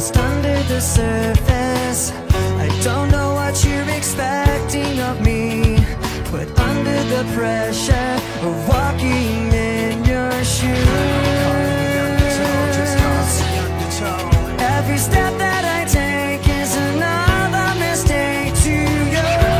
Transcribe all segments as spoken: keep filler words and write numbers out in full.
lost under the surface. I don't know what you're expecting of me, but under the pressure of walking in your shoes, every step that I take is another mistake to yours.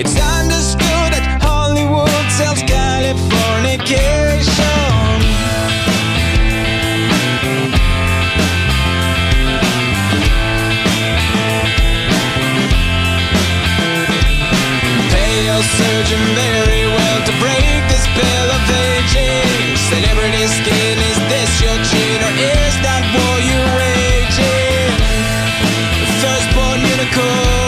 It's understood that Hollywood sells Californication. Pay your surgeon very well to break this spell of aging. Celebrity skin, is this your gene, or is that war you raging? The firstborn unicorn, yeah.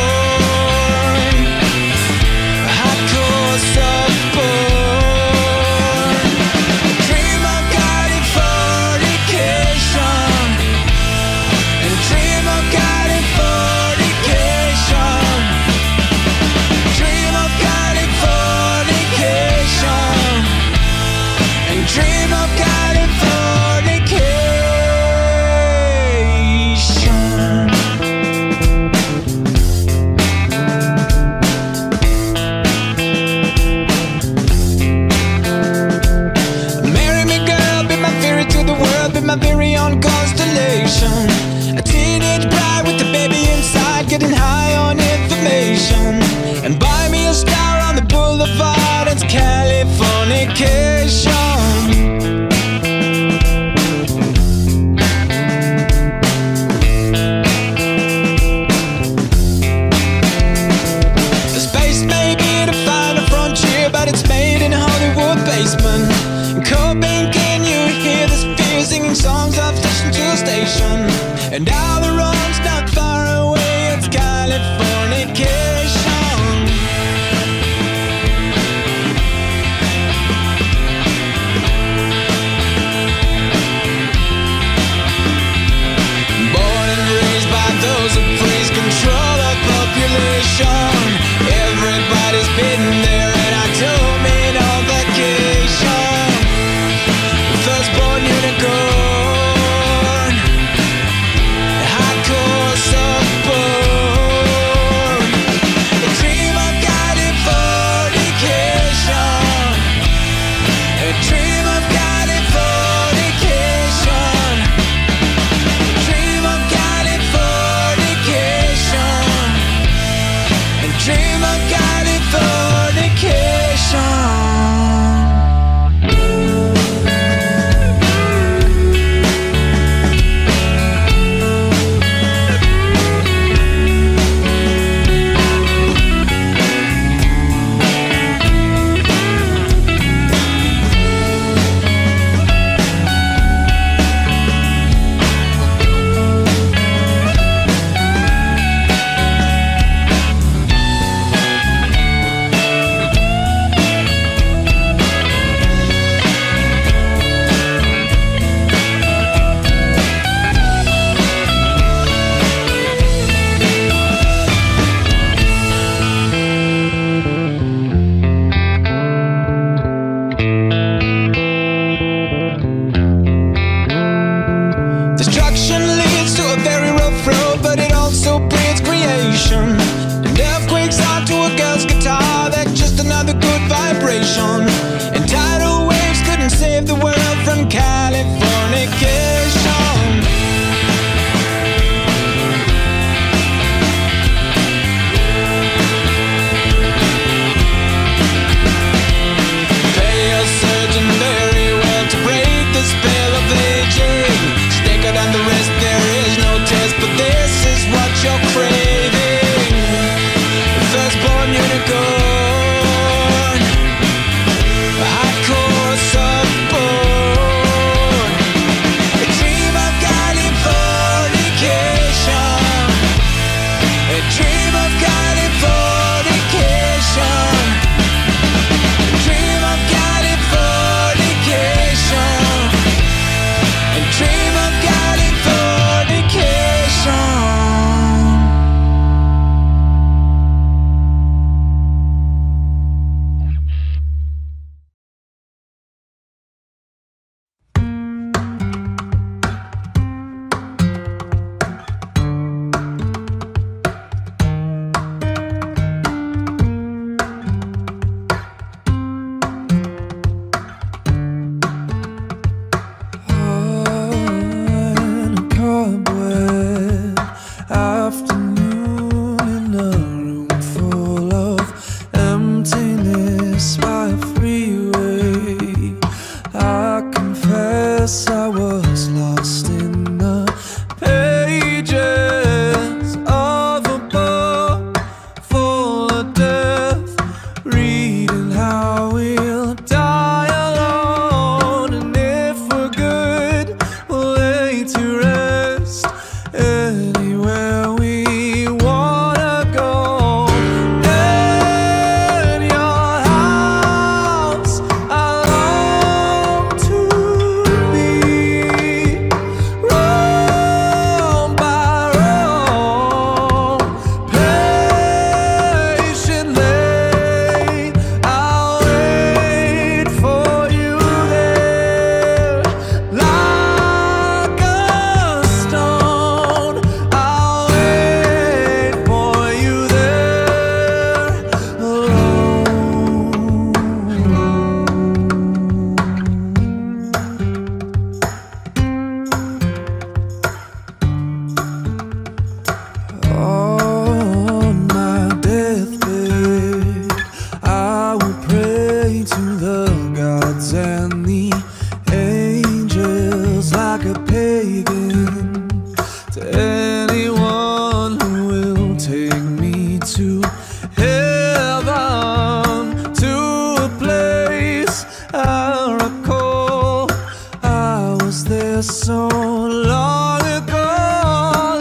so long ago,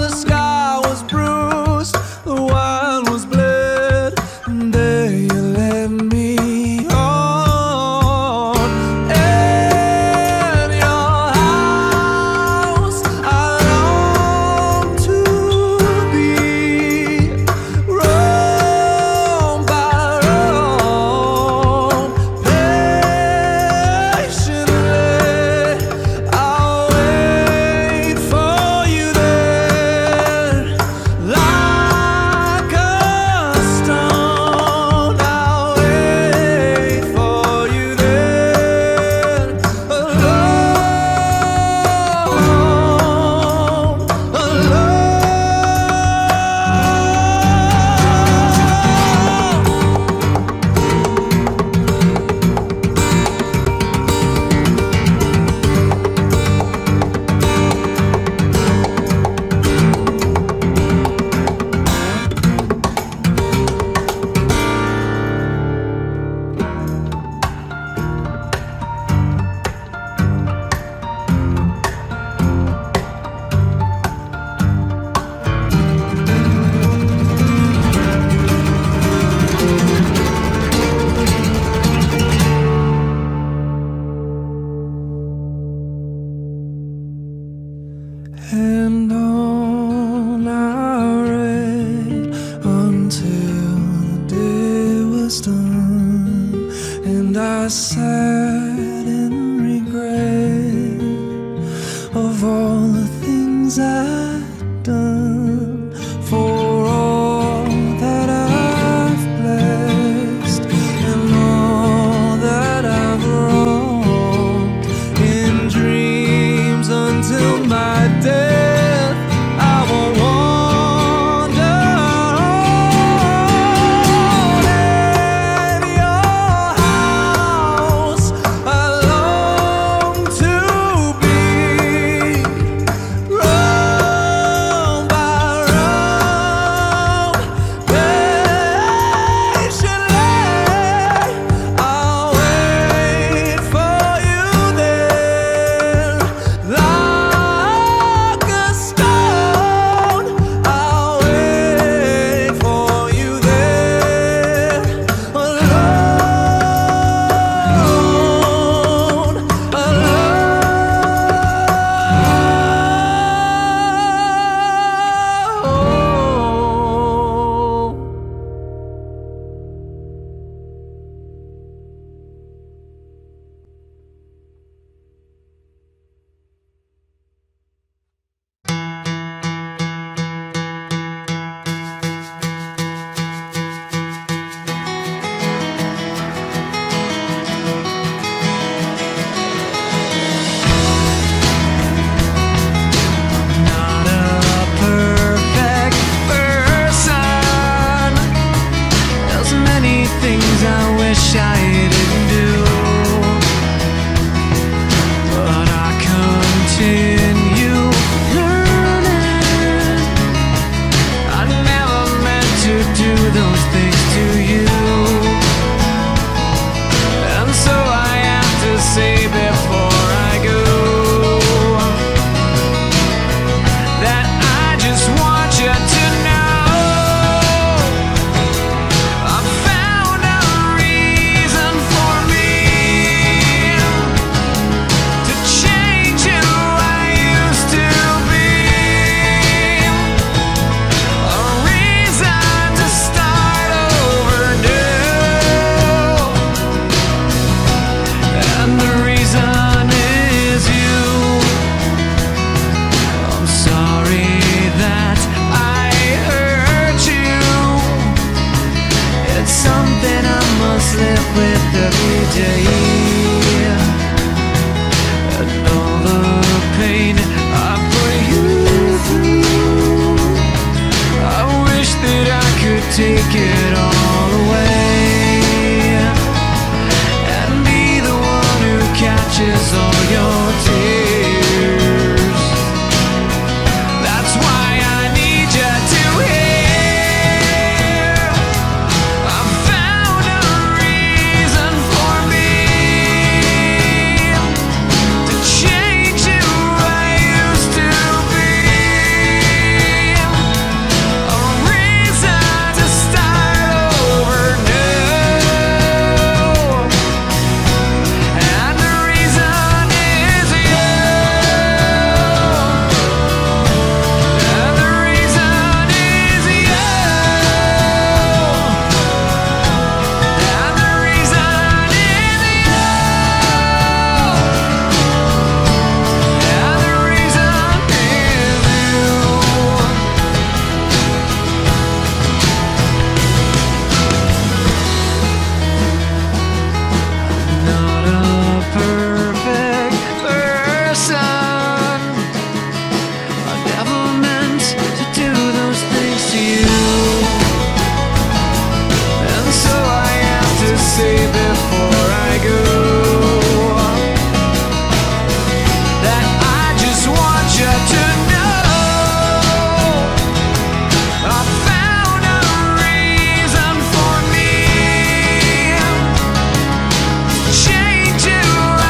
the sky was bruised, the wine was bled, and there you left me on. In your house I long to be, roam by roam, patiently and on I read until the day was done, and I sat in regret of all the things I'd done, for all that I've blessed and all that I've wronged, in dreams until my death. Take it all away and be the one who catches all your tears. say before I go that I just want you to know I found a reason for me to change who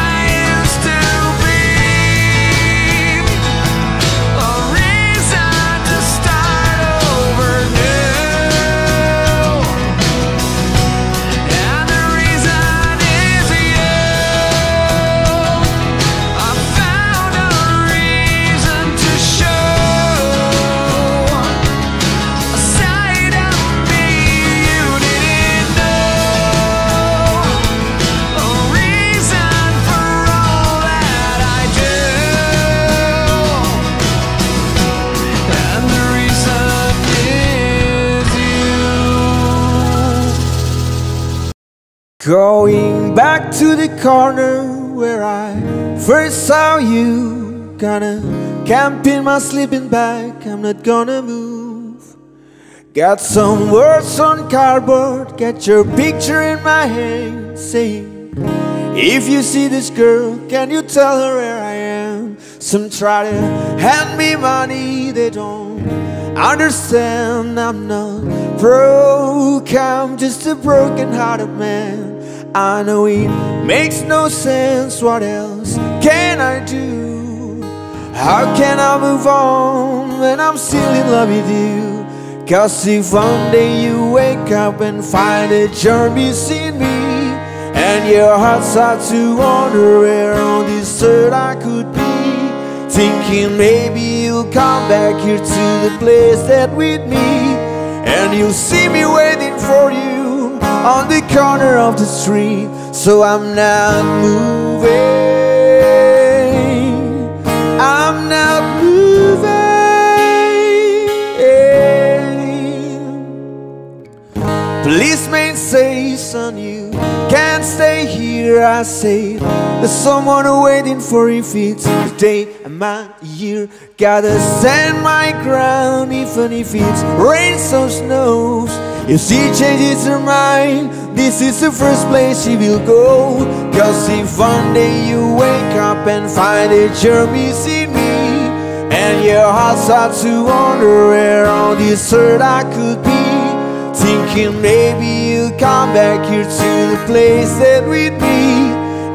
I used to be, a reason to start over new, and the reason is you. I found a reason to show a side of me you didn't know, a reason for all that I do, and the reason is you. Going back to the corner where I first saw you, gonna camp in my sleeping bag, I'm not gonna move. Got some words on cardboard, got your picture in my hand, saying, if you see this girl, can you tell her where I am? Some try to hand me money, they don't understand. I'm not broke, I'm just a broken-hearted man. I know it makes no sense, what else can I do? How can I move on when I'm still in love with you? Cause if one day you wake up and find that you're missing me, and your heart starts to wonder where on this earth I could be, thinking maybe you'll come back here to the place that with me, and you'll see me waiting for you on the corner of the street. So I'm not moving, I'm not moving. Policeman says, son, you can't stay here. I say, there's someone waiting for you, if it's the day and my year. Gotta stand my ground, even if it's rains or snows. If she changes her mind, this is the first place she will go. Cause if one day you wake up and find that you're missing me, and your heart starts to wonder where on this earth I could be, thinking maybe you'll come back here to the place that with me,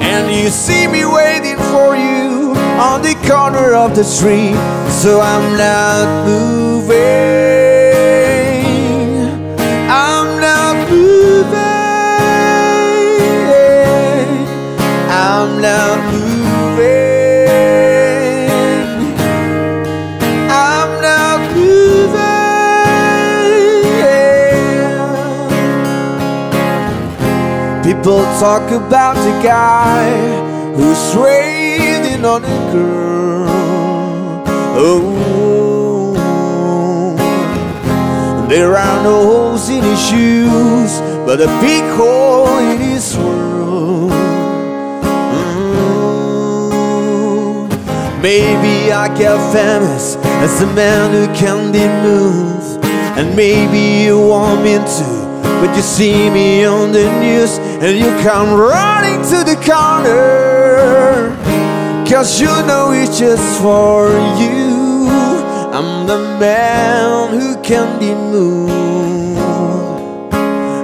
and you see me waiting for you on the corner of the street. So I'm not moving, I'm not moving, I'm not moving, I'm not moving. People talk about the guy who's waiting on a girl. Oh, there are no holes in his shoes, but a big hole in his world. Mm. Maybe I get famous as a man who can be moved, and maybe you want me to, but you see me on the news, and you come running to the corner, cause you know it's just for you. I'm the man who can be moved,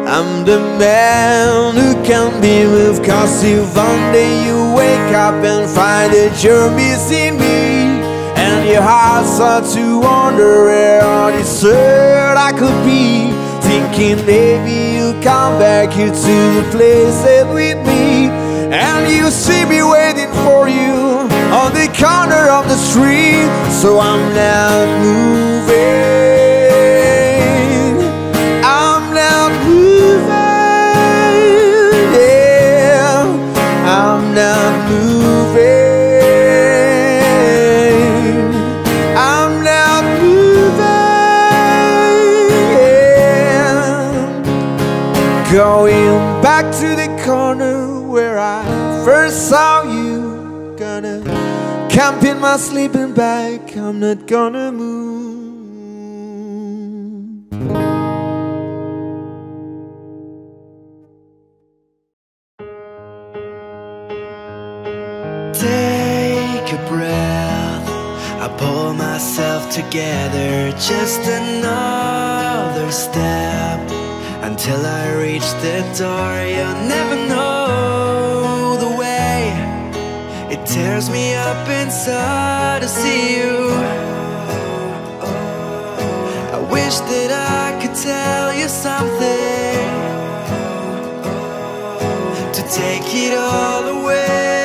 I'm the man who can be moved. Cause if one day you wake up and find that you're missing me, and your heart starts to wonder where on this earth I could be, thinking maybe you'll come back here to the place that with me, and you see me waiting for you on the corner of the street. So I'm not moving, I'm not moving, yeah, I'm not moving, I'm not moving, yeah. Going back to the corner where I first saw you, gonna camp in my sleeping bag, I'm not gonna move. take a breath, I pull myself together. Just another step until I reach the door. You'll never know the way. It tears me up inside to see you. I wish that I could tell you something, to take it all away.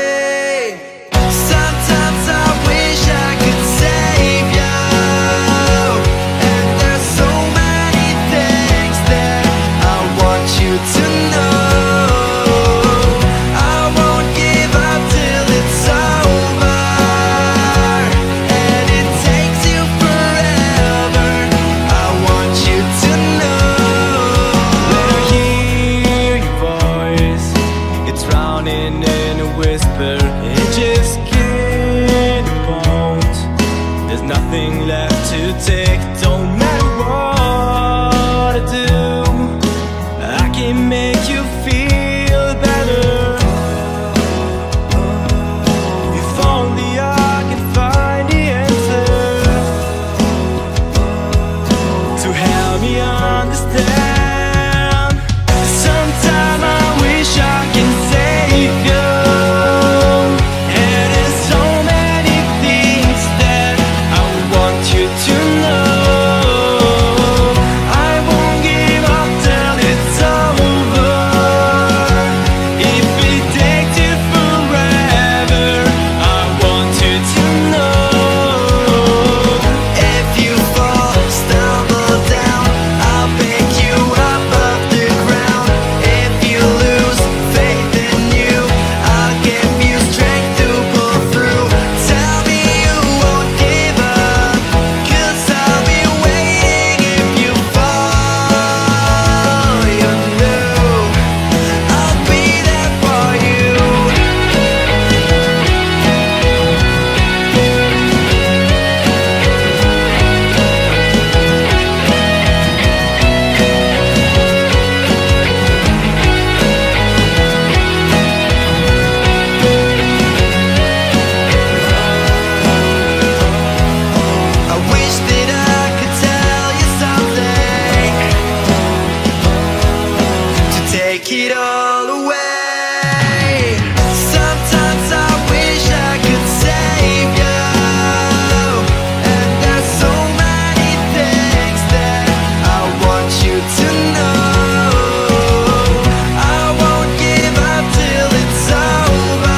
Nothing left to take, don't matter what I do, I can make you feel better. If only I can find the answer to help me understand. Take it all away. Sometimes I wish I could save you, and there's so many things that I want you to know. I won't give up till it's over,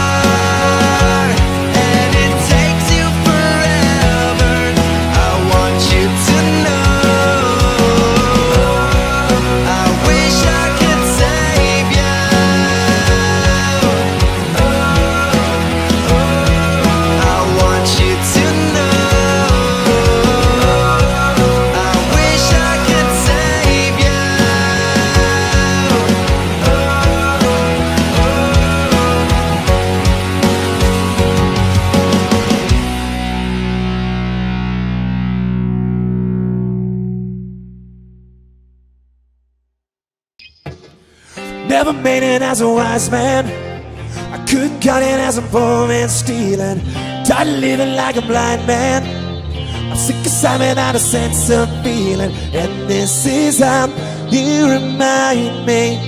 and it takes you forever. I want you to know. I wish I never made it as a wise man, I couldn't cut it as a poor man stealing. Tired of living like a blind man, I'm sick of sight without a sense of feeling. And this is how you remind me,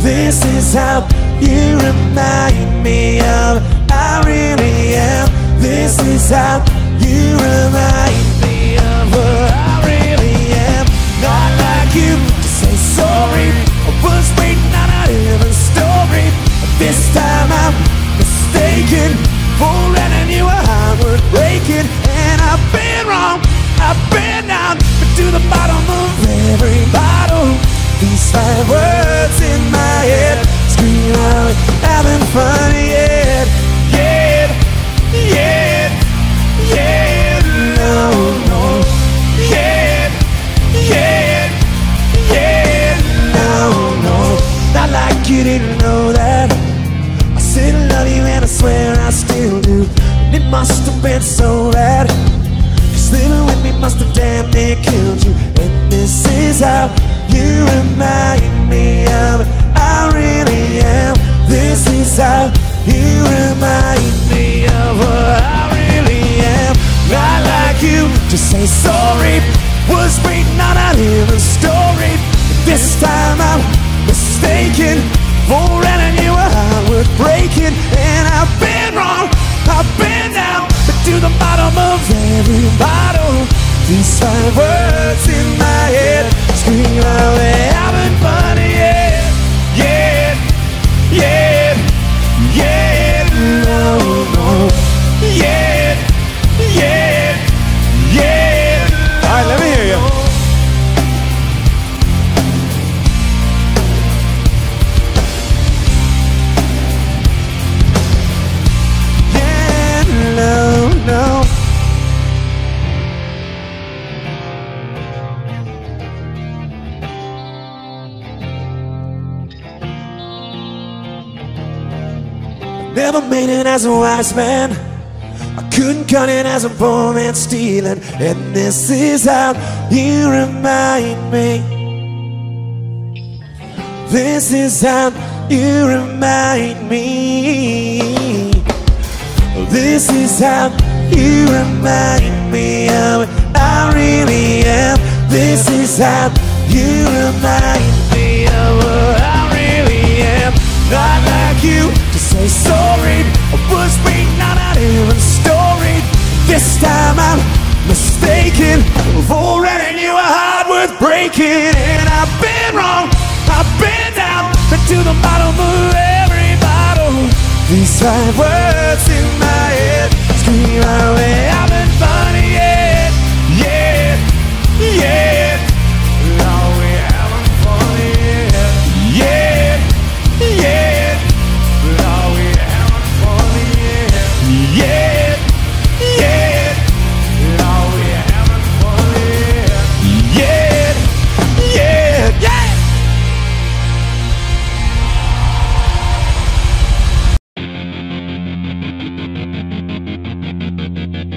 this is how you remind me of I really am. This is how you remind me of who I really am. Not like you. Sorry, I was waiting on a different story. This time I'm mistaken for letting you a heartbreak breaking. And I've been wrong, I've been down, but to the bottom of every bottle, these five words in my head scream out, having fun yet, yet, yet, yet, no, no, yet, yet. You didn't know that I said I love you and I swear I still do. And it must have been so bad, 'cause living with me must have damn near killed you. And this is how you remind me of I really am. This is how you remind me. blue bottle. These five words in my head scream out, hey, I haven't found it yet, yet, yet, yet, no, no, yet, yet, yet. All right, let me hear you. Never made it as a wise man, I couldn't cut it as a poor man stealing, and this is how you remind me. This is how you remind me. This is how you remind me of what I really am. This is how you remind me of what I really am. Not like you to say sorry, I was weak, not out of a story. This time I'm mistaken, I've already knew a heart worth breaking. And I've been wrong, I've been down, but to the bottom of every bottle. These five words in my head scream out, hey, I've been funny, yeah, yeah, yeah. No, we haven't funny, yeah, yeah, yeah. No, we haven't funny, yeah, yeah, yeah. No, we haven't funny, yeah, yeah, yeah. Thank you.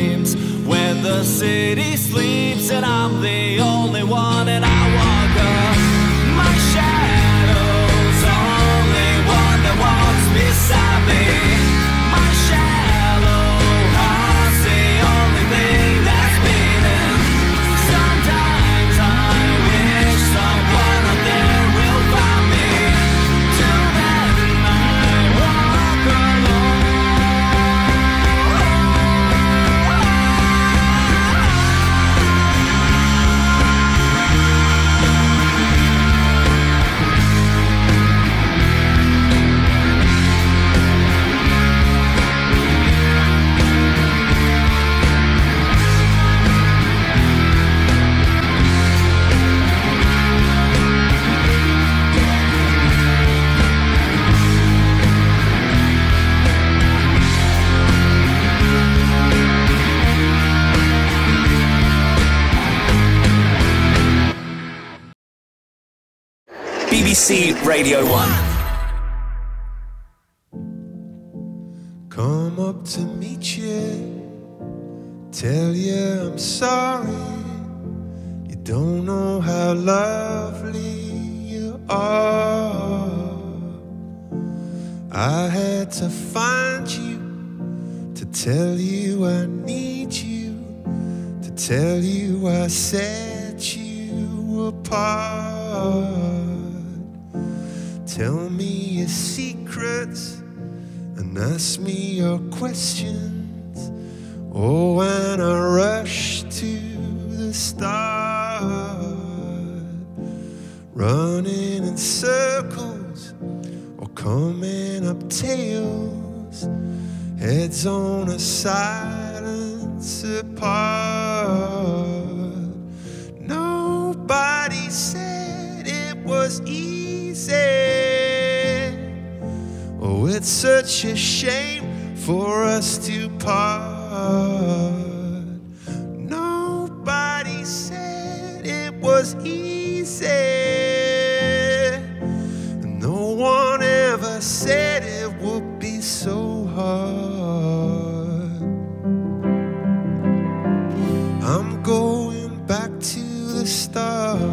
dreams, when the city sleeps and I'm the only one, and I walk up. My shadow's the only one that walks beside me. My shallow heart's the only thing that's beating. Sometimes I wish someone out there will find me. Till then I walk alone. B B C Radio one. Come up to meet you, tell you I'm sorry. You don't know how lovely you are. I had to find you, to tell you I need you, to tell you I set you apart. Tell me your secrets and ask me your questions. Oh, and I rush to the start, running in circles or coming up tails, heads on a silence apart. Nobody said it was easy. Oh, it's such a shame for us to part. Nobody said it was easy, and no one ever said it would be so hard. I'm going back to the start.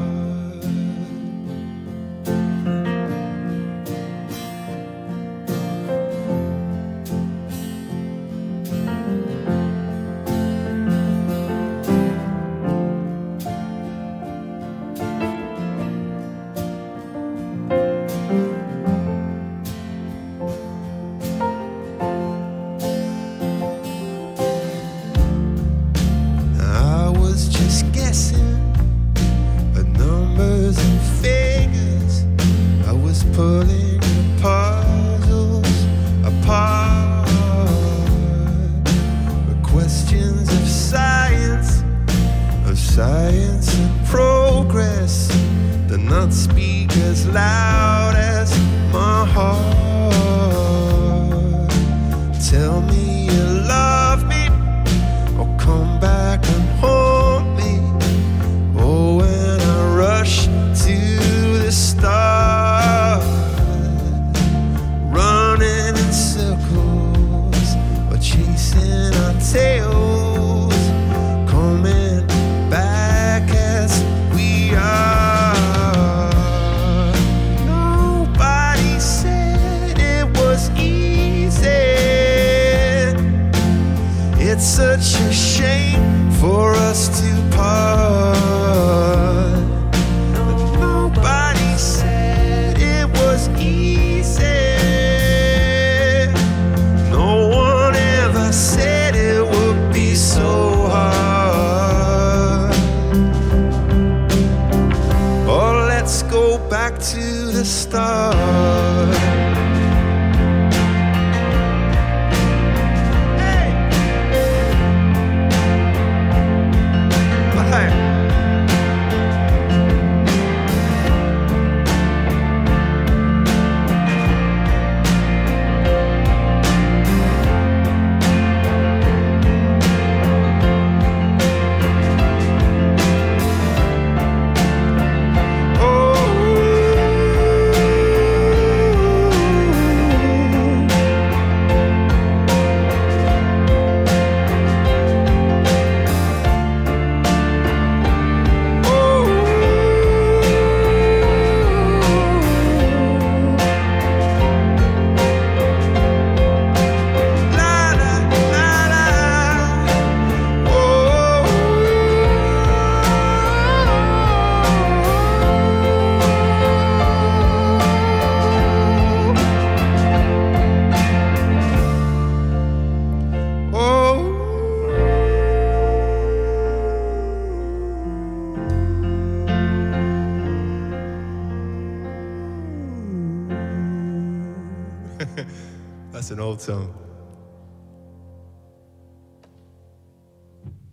old song.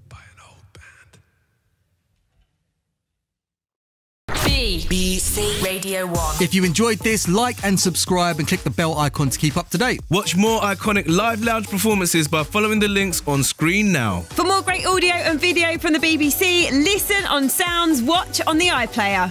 By an old band. B B C Radio one. If you enjoyed this, like and subscribe and click the bell icon to keep up to date. Watch more iconic live lounge performances by following the links on screen now. For more great audio and video from the B B C, listen on Sounds, watch on the iPlayer.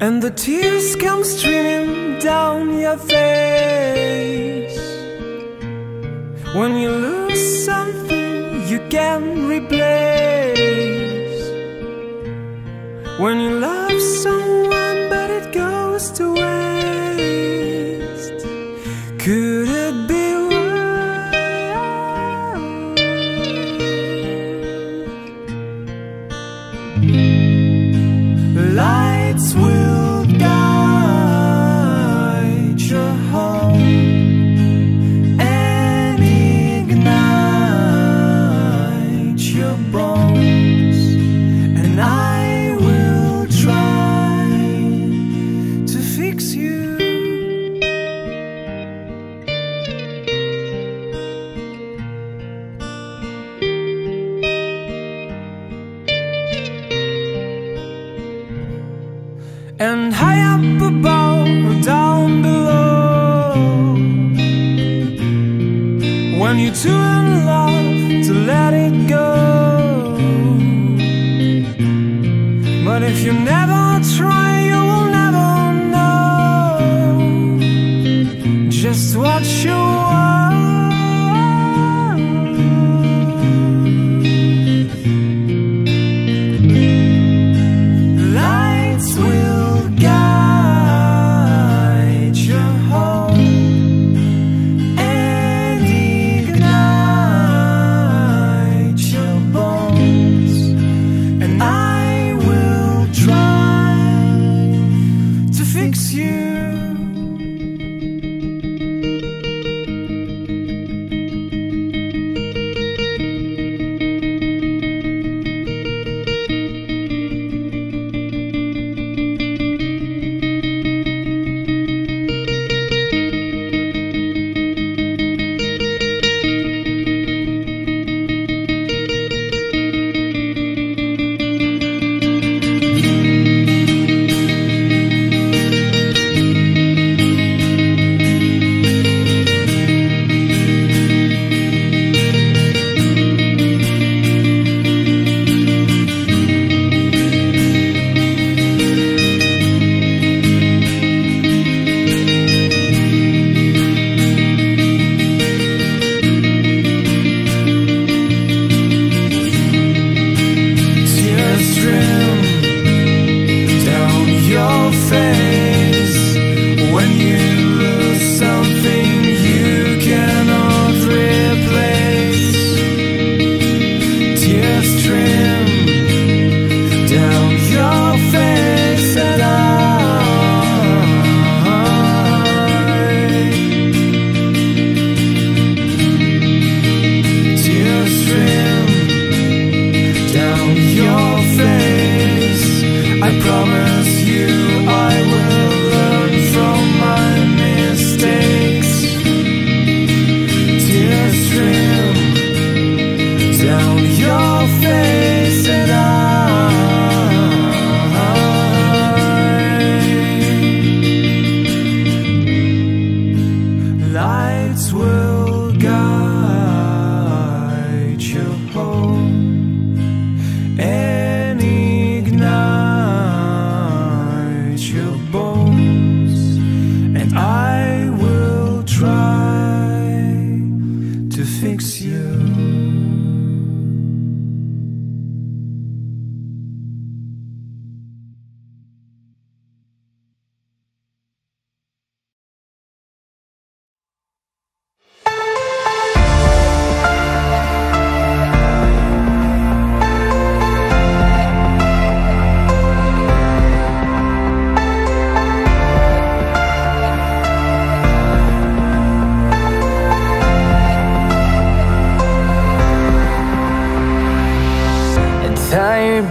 and the tears come streaming down your face. When you lose something you can't replace, when you love someone but it goes to waste, could it be worse? Lights will guide your home and high up above or down below. When you're too in love to let it go, but if you never try you will never know just what you want. Lights will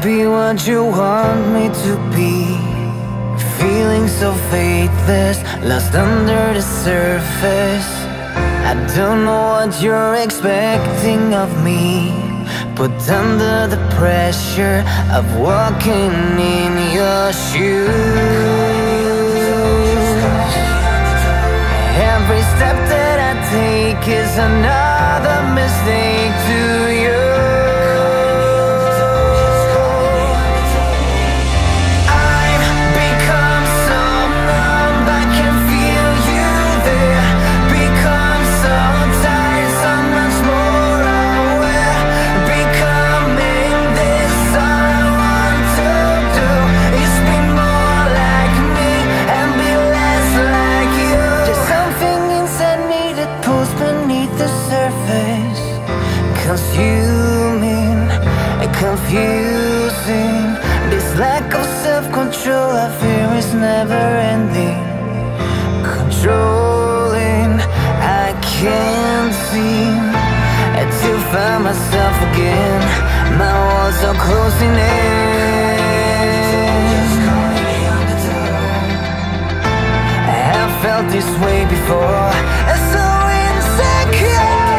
be what you want me to be. feeling so faithless, lost under the surface. I don't know what you're expecting of me, but under the pressure of walking in your shoes, every step that I take is another mistake to you. Consuming and confusing, this lack of self-control I fear is never ending. Controlling, I can't seem to find myself again. My walls are closing in. I have felt this way before, it's so insecure. Hey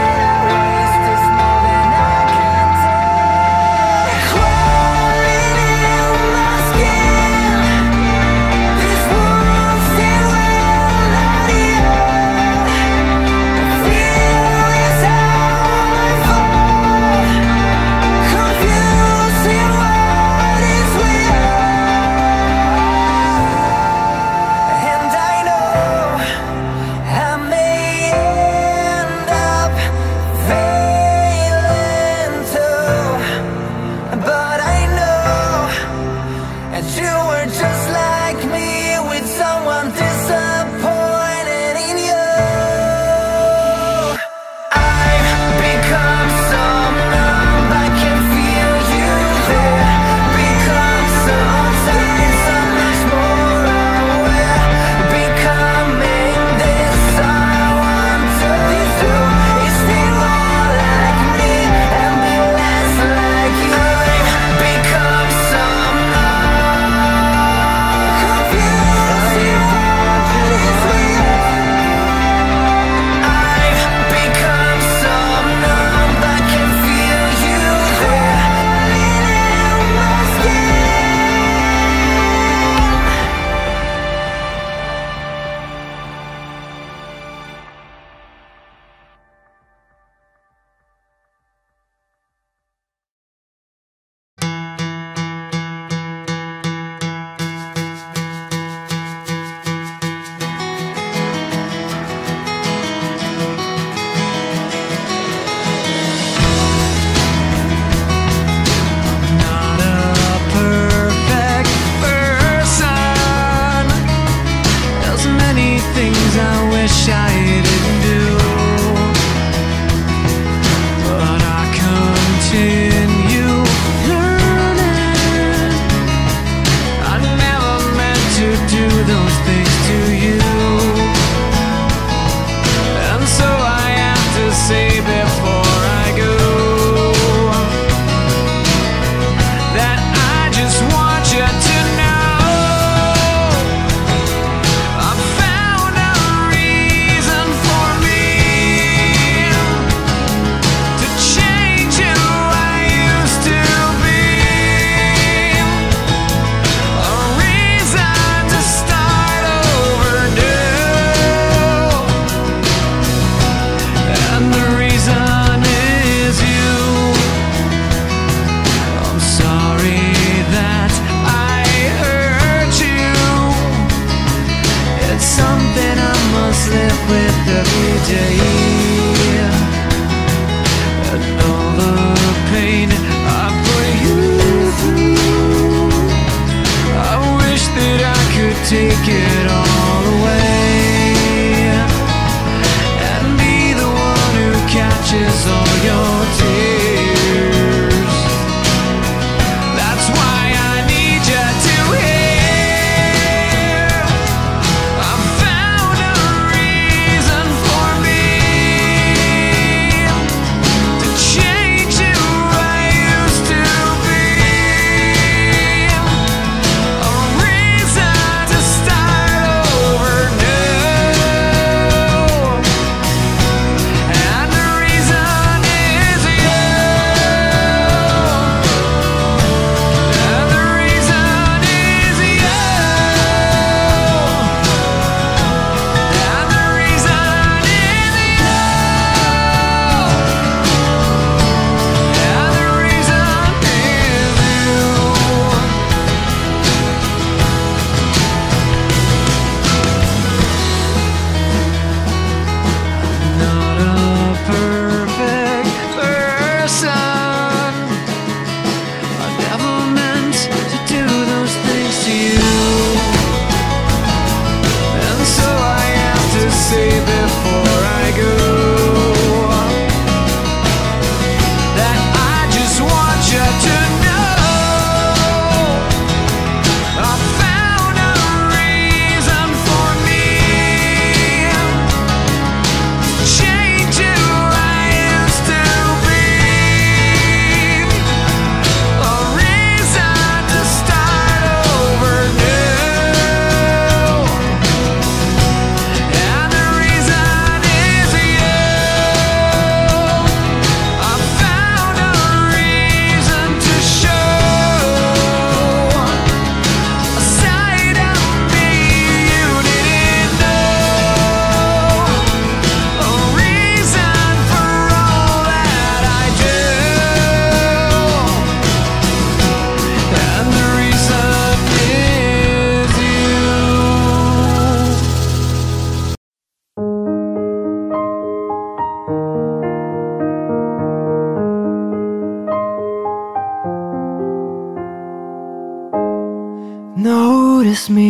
kiss me,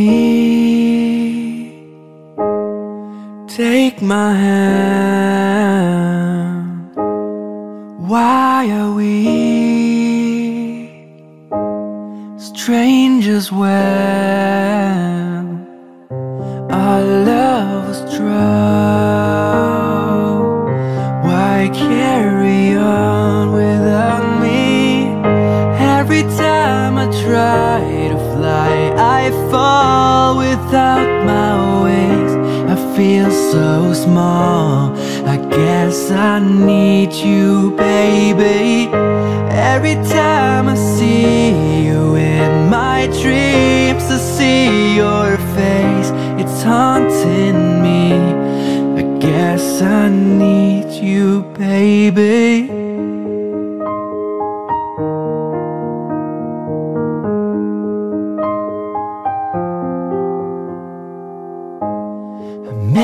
take my hand. Why are we strangers when our love was strong? Why carry on without me? Every time I try to fly, I fall without my wings. I feel so small, I guess I need you, baby. Every time I see you in my dreams, I see your face, it's haunting me. I guess I need you, baby.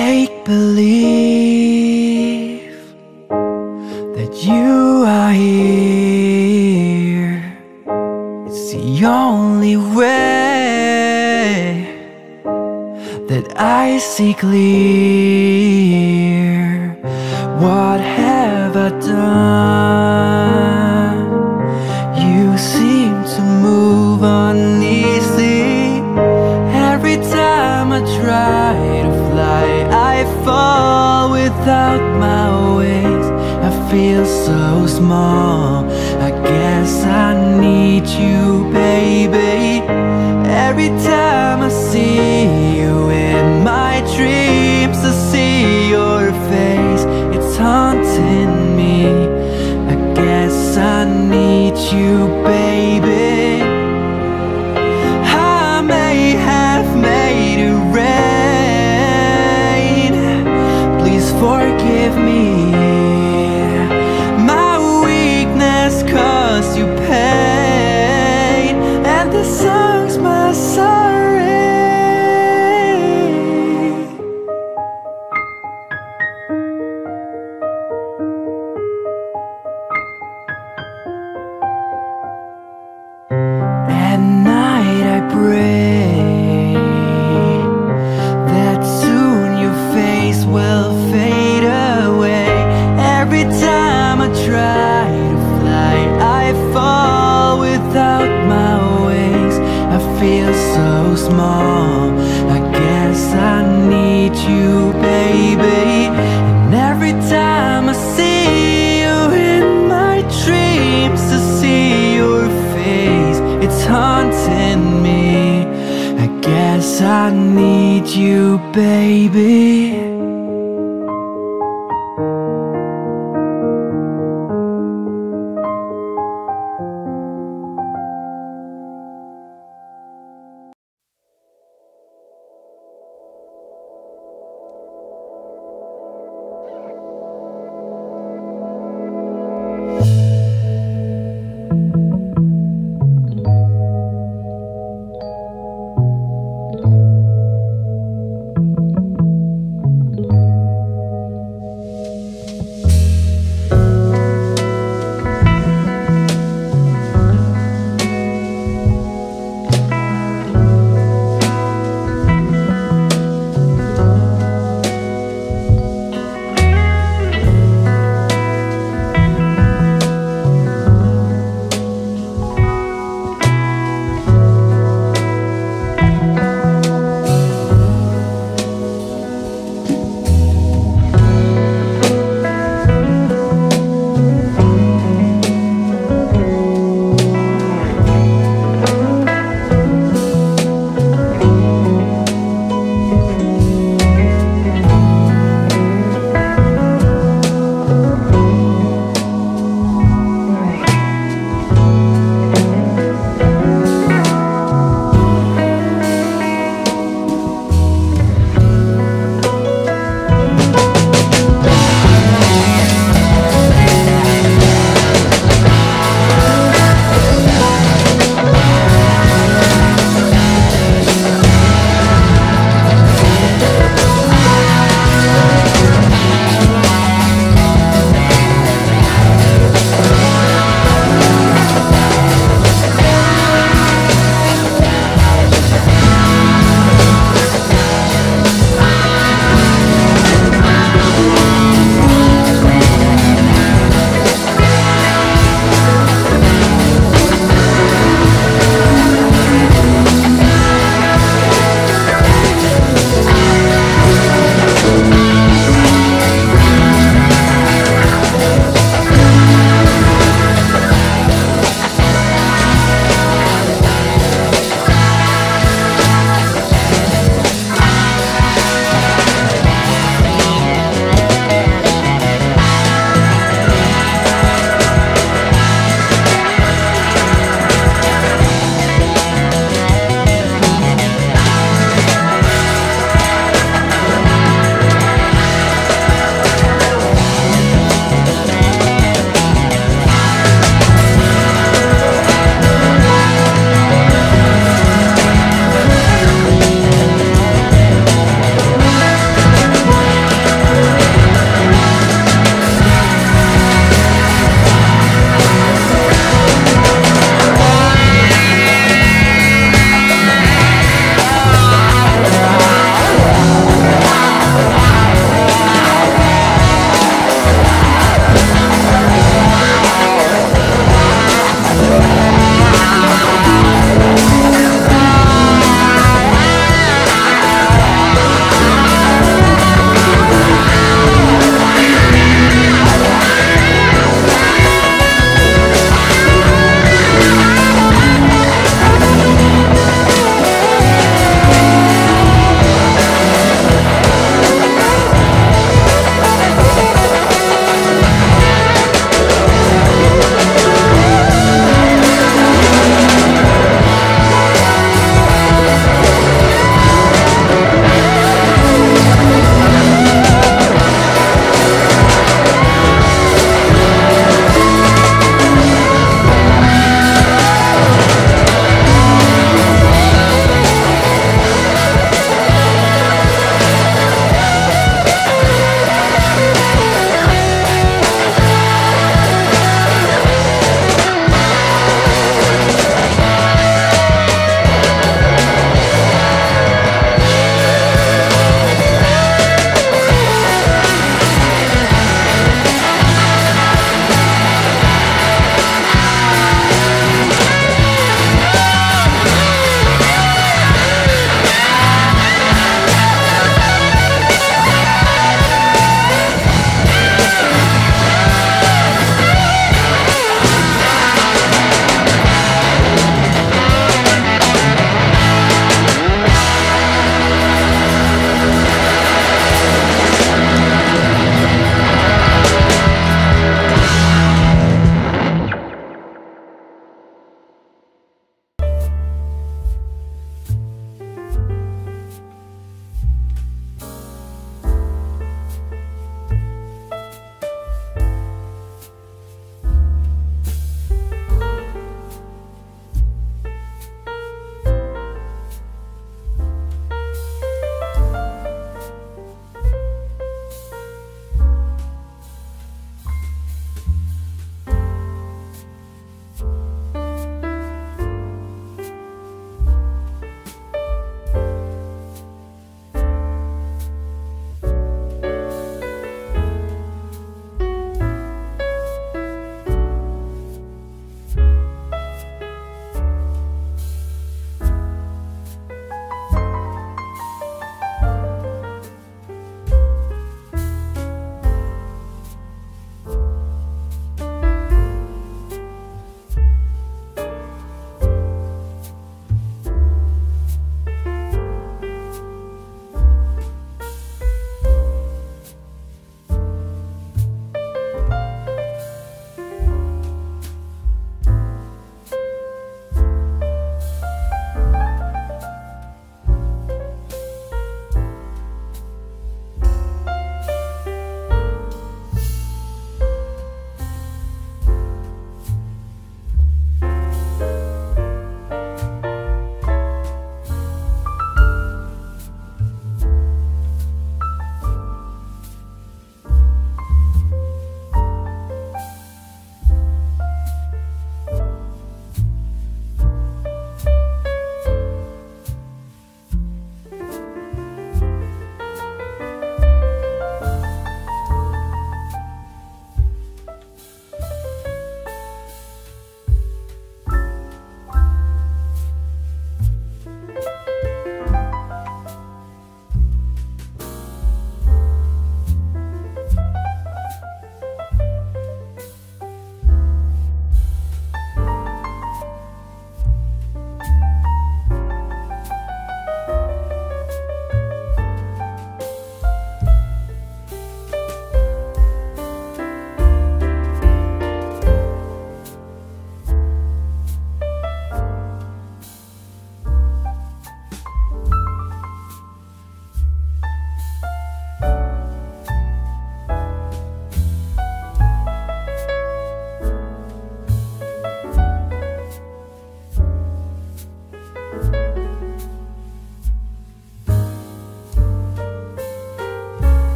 Make believe that you are here. It's the only way that I see clear. What have I done? You seem to move uneasily. Every time I try to I fall without my wings. I feel so small, I guess I need you, baby. Every time I see you in my dreams, I see your face, it's haunting me. I guess I need you, baby. I may have made it rain, forgive me, my weakness caused you pain, and the song's my sorry. At night I pray that soon your face will fade. I feel so small, I guess I need you, baby. And every time I see you in my dreams, I see your face, it's haunting me. I guess I need you, baby.